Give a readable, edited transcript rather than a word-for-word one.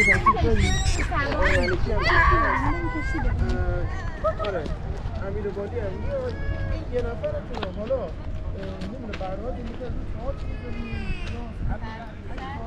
آره امیر آبادی هم میاد یه نفرتون حالا نمیدونه برنامه میکنه شما چی می‌کنید؟